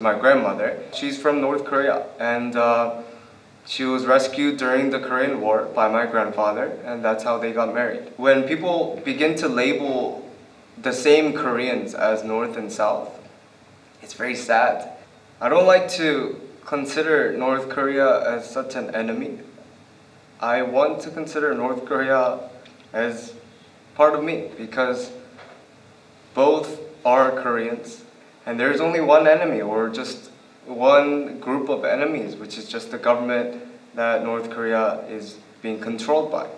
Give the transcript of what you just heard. My grandmother, she's from North Korea, and she was rescued during the Korean War by my grandfather, and that's how they got married. When people begin to label the same Koreans as North and South, it's very sad. I don't like to consider North Korea as such an enemy. I want to consider North Korea as part of me, because both are Koreans. And there's only one enemy, or just one group of enemies, which is just the government that North Korea is being controlled by.